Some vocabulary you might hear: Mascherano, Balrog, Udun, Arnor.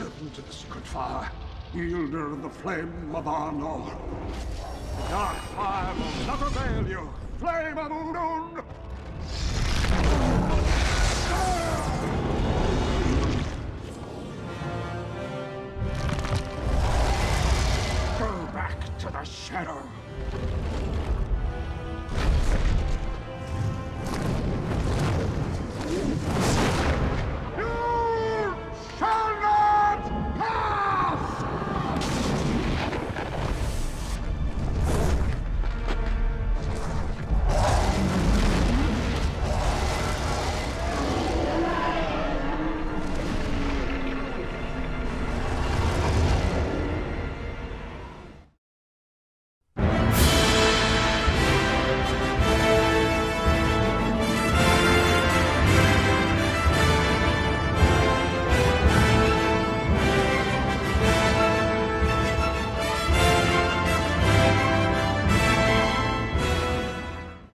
servant of the sacred fire, wielder of the flame of Arnor. The dark fire will not avail you, flame of Udun!